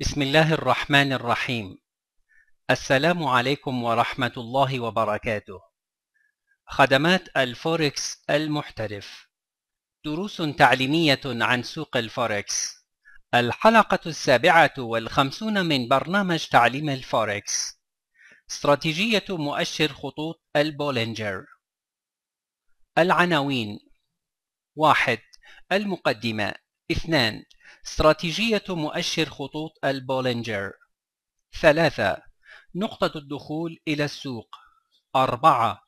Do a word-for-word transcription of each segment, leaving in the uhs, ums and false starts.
بسم الله الرحمن الرحيم. السلام عليكم ورحمة الله وبركاته. خدمات الفوركس المحترف، دروس تعليمية عن سوق الفوركس، الحلقة السابعة والخمسون من برنامج تعليم الفوركس، استراتيجية مؤشر خطوط البولنجر. العناوين: واحد. المقدمة. اثنان. استراتيجية مؤشر خطوط البولنجر. ثلاثة. نقطة الدخول إلى السوق. أربعة.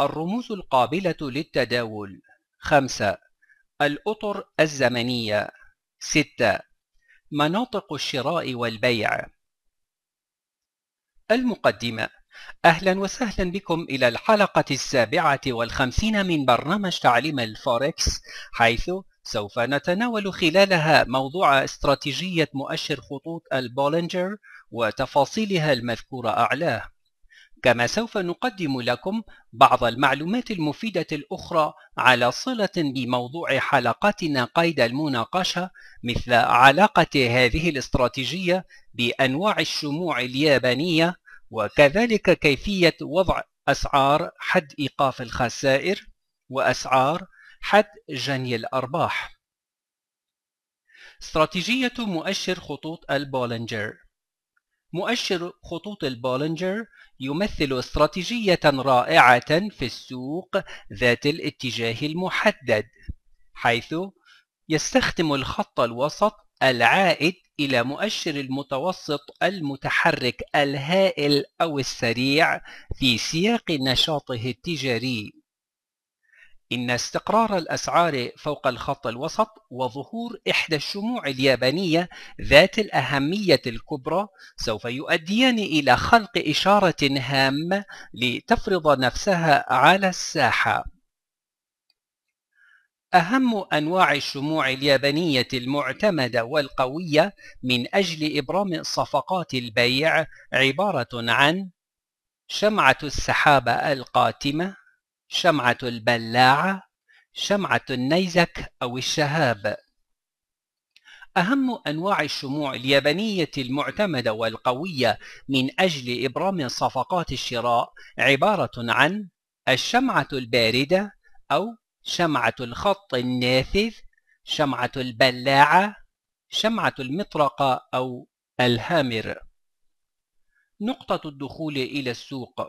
الرموز القابلة للتداول. خمسة. الأطر الزمنية. ستة. مناطق الشراء والبيع. المقدمة. أهلا وسهلا بكم إلى الحلقة السابعة والخمسين من برنامج تعليم الفوركس، حيث سوف نتناول خلالها موضوع استراتيجية مؤشر خطوط البولنجر وتفاصيلها المذكورة أعلاه، كما سوف نقدم لكم بعض المعلومات المفيدة الأخرى على صلة بموضوع حلقاتنا قيد المناقشة، مثل علاقة هذه الاستراتيجية بأنواع الشموع اليابانية، وكذلك كيفية وضع أسعار حد إيقاف الخسائر وأسعار حد جني الأرباح. استراتيجية مؤشر خطوط البولنجر. مؤشر خطوط البولنجر يمثل استراتيجية رائعة في السوق ذات الاتجاه المحدد، حيث يستخدم الخط الوسط العائد إلى مؤشر المتوسط المتحرك الهائل أو السريع في سياق نشاطه التجاري. إن استقرار الأسعار فوق الخط الوسط وظهور إحدى الشموع اليابانية ذات الأهمية الكبرى سوف يؤديان إلى خلق إشارة هامة لتفرض نفسها على الساحة. أهم أنواع الشموع اليابانية المعتمدة والقوية من أجل إبرام صفقات البيع عبارة عن شمعة السحابة القاتمة، شمعة البلاعة، شمعة النيزك أو الشهاب. أهم أنواع الشموع اليابانية المعتمدة والقوية من أجل إبرام صفقات الشراء عبارة عن الشمعة الباردة أو شمعة الخط النافذ، شمعة البلاعة، شمعة المطرقة أو الهامر. نقطة الدخول إلى السوق.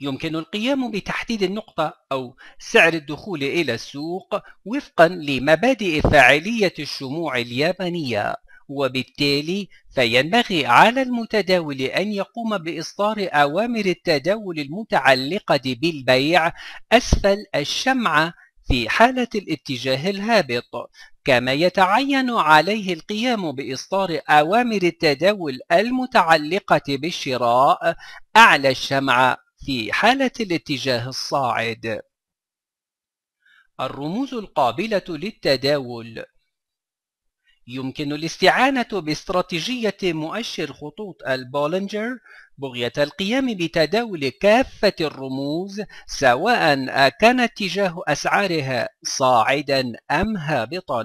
يمكن القيام بتحديد النقطة أو سعر الدخول إلى السوق وفقا لمبادئ فاعلية الشموع اليابانية، وبالتالي فينبغي على المتداول أن يقوم بإصدار أوامر التداول المتعلقة بالبيع أسفل الشمعة في حالة الاتجاه الهابط، كما يتعين عليه القيام بإصدار أوامر التداول المتعلقة بالشراء أعلى الشمعة في حالة الاتجاه الصاعد. الرموز القابلة للتداول. يمكن الاستعانة باستراتيجية مؤشر خطوط البولنجر بغية القيام بتداول كافة الرموز، سواء كان اتجاه أسعارها صاعدا أم هابطا.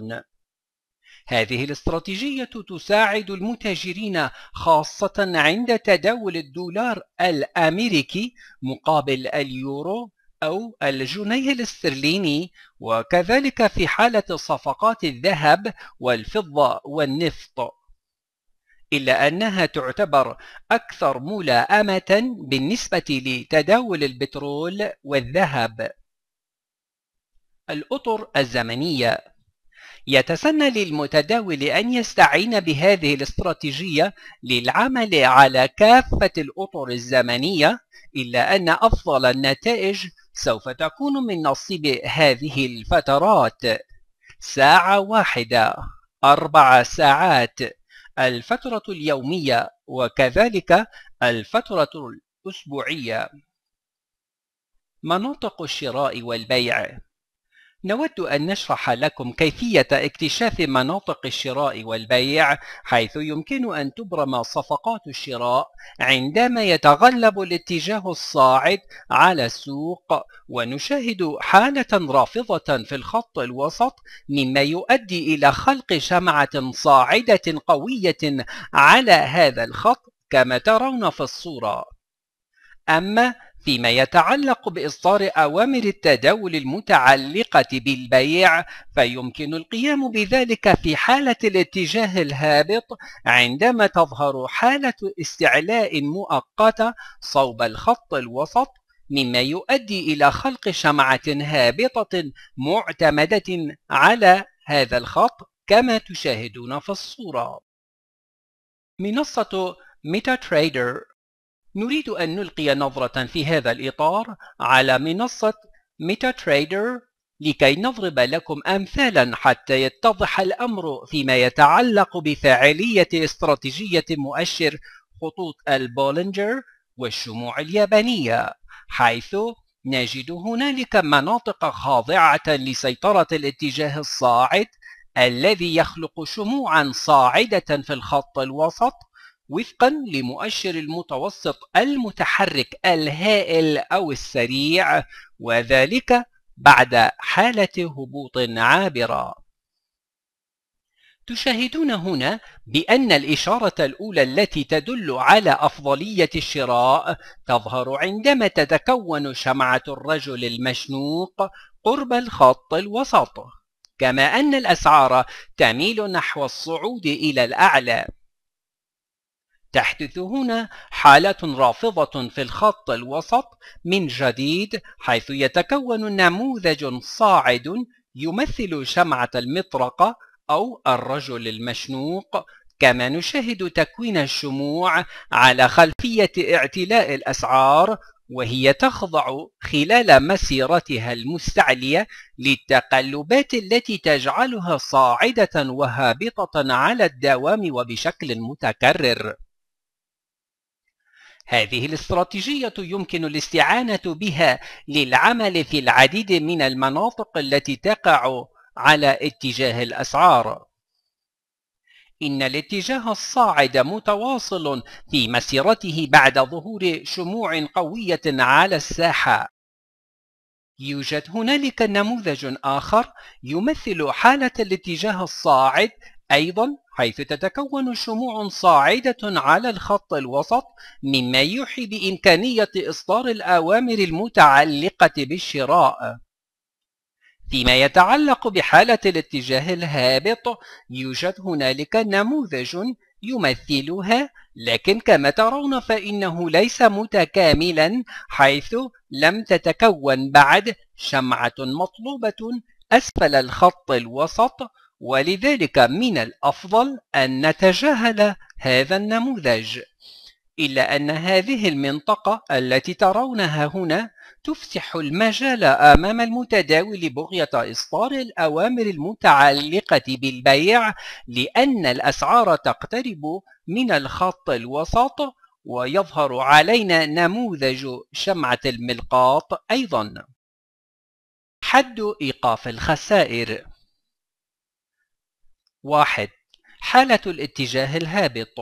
هذه الاستراتيجية تساعد المتاجرين خاصة عند تداول الدولار الأمريكي مقابل اليورو أو الجنيه الاسترليني، وكذلك في حالة صفقات الذهب والفضة والنفط، إلا أنها تعتبر أكثر ملائمة بالنسبة لتداول البترول والذهب. الأطر الزمنية. يتسنى للمتداول أن يستعين بهذه الاستراتيجية للعمل على كافة الأطر الزمنية، إلا أن أفضل النتائج سوف تكون من نصيب هذه الفترات: ساعة واحدة، أربع ساعات، الفترة اليومية، وكذلك الفترة الأسبوعية. مناطق الشراء والبيع. نود أن نشرح لكم كيفية اكتشاف مناطق الشراء والبيع، حيث يمكن أن تبرم صفقات الشراء عندما يتغلب الاتجاه الصاعد على السوق، ونشاهد حالة رافضة في الخط الوسط، مما يؤدي إلى خلق شمعة صاعدة قوية على هذا الخط كما ترون في الصورة. أما فيما يتعلق بإصدار أوامر التداول المتعلقة بالبيع، فيمكن القيام بذلك في حالة الاتجاه الهابط عندما تظهر حالة استعلاء مؤقتة صوب الخط الوسط، مما يؤدي إلى خلق شمعة هابطة معتمدة على هذا الخط كما تشاهدون في الصورة. منصة MetaTrader. نريد أن نلقي نظرة في هذا الإطار على منصة MetaTrader لكي نضرب لكم أمثالا حتى يتضح الأمر فيما يتعلق بفاعلية استراتيجية مؤشر خطوط البولنجر والشموع اليابانية، حيث نجد هنالك مناطق خاضعة لسيطرة الاتجاه الصاعد الذي يخلق شموعا صاعدة في الخط الوسط وفقا لمؤشر المتوسط المتحرك الهائل أو السريع، وذلك بعد حالة هبوط عابرة. تشاهدون هنا بأن الإشارة الأولى التي تدل على أفضلية الشراء تظهر عندما تتكون شمعة الرجل المشنوق قرب الخط الوسط، كما أن الأسعار تميل نحو الصعود إلى الأعلى. تحدث هنا حالة رافضة في الخط الوسط من جديد، حيث يتكون نموذج صاعد يمثل شمعة المطرقة أو الرجل المشنوق، كما نشاهد تكوين الشموع على خلفية اعتلاء الأسعار، وهي تخضع خلال مسيرتها المستعلية للتقلبات التي تجعلها صاعدة وهابطة على الدوام وبشكل متكرر. هذه الاستراتيجية يمكن الاستعانة بها للعمل في العديد من المناطق التي تقع على اتجاه الأسعار. إن الاتجاه الصاعد متواصل في مسيرته بعد ظهور شموع قوية على الساحة. يوجد هنالك نموذج آخر يمثل حالة الاتجاه الصاعد أيضا، حيث تتكون شموع صاعدة على الخط الوسط، مما يوحي بإمكانية إصدار الأوامر المتعلقة بالشراء. فيما يتعلق بحالة الاتجاه الهابط، يوجد هنالك نموذج يمثلها، لكن كما ترون فإنه ليس متكاملا، حيث لم تتكون بعد شمعة مطلوبة أسفل الخط الوسط، ولذلك من الأفضل أن نتجاهل هذا النموذج. إلا أن هذه المنطقة التي ترونها هنا تفتح المجال أمام المتداول بغية إصدار الأوامر المتعلقة بالبيع، لأن الأسعار تقترب من الخط الوسط، ويظهر علينا نموذج شمعة الملقاط أيضا. حد إيقاف الخسائر. واحد. حالة الاتجاه الهابط.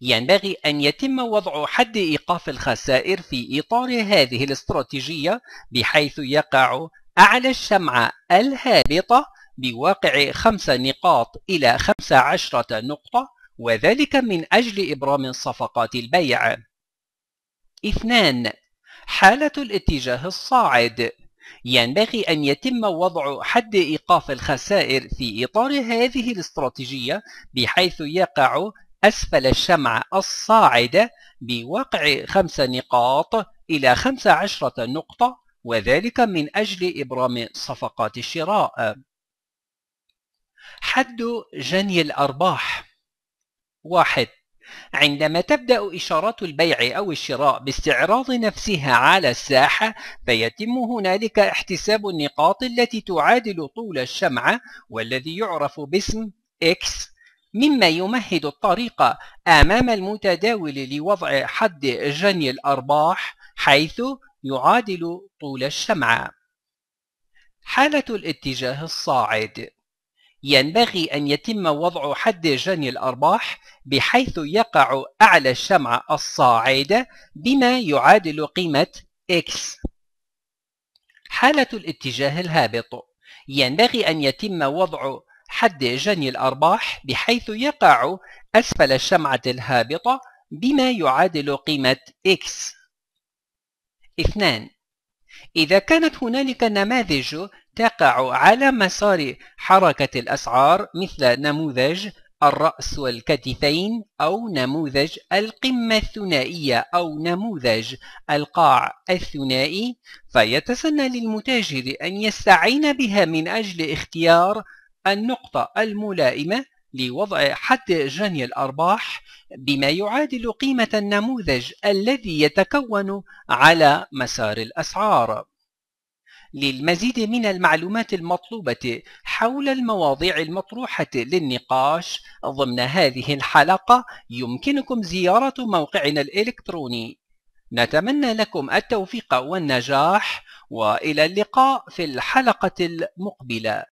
ينبغي أن يتم وضع حد إيقاف الخسائر في إطار هذه الاستراتيجية، بحيث يقع أعلى الشمعة الهابطة بواقع خمسة نقاط إلى خمسة عشرة نقطة، وذلك من أجل إبرام صفقات البيع. اثنان. حالة الاتجاه الصاعد. ينبغي أن يتم وضع حد إيقاف الخسائر في إطار هذه الاستراتيجية، بحيث يقع أسفل الشمعة الصاعدة بواقع خمسة نقاط إلى خمسة عشرة نقطة، وذلك من أجل إبرام صفقات الشراء. حد جني الأرباح. واحد. عندما تبدأ إشارات البيع أو الشراء باستعراض نفسها على الساحة، فيتم هنالك احتساب النقاط التي تعادل طول الشمعة، والذي يعرف باسم X، مما يمهد الطريق أمام المتداول لوضع حد جني الأرباح، حيث يعادل طول الشمعة. حالة الاتجاه الصاعد. ينبغي أن يتم وضع حد جني الأرباح بحيث يقع أعلى الشمعة الصاعدة بما يعادل قيمة X. حالة الاتجاه الهابط. ينبغي أن يتم وضع حد جني الأرباح بحيث يقع أسفل الشمعة الهابطة بما يعادل قيمة X. اثنان. إذا كانت هنالك نماذج تقع على مسار حركة الأسعار مثل نموذج الرأس والكتفين أو نموذج القمة الثنائية أو نموذج القاع الثنائي، فيتسنى للمتاجر أن يستعين بها من أجل اختيار النقطة الملائمة لوضع حد جني الأرباح بما يعادل قيمة النموذج الذي يتكون على مسار الأسعار. للمزيد من المعلومات المطلوبة حول المواضيع المطروحة للنقاش ضمن هذه الحلقة يمكنكم زيارة موقعنا الإلكتروني. نتمنى لكم التوفيق والنجاح، وإلى اللقاء في الحلقة المقبلة.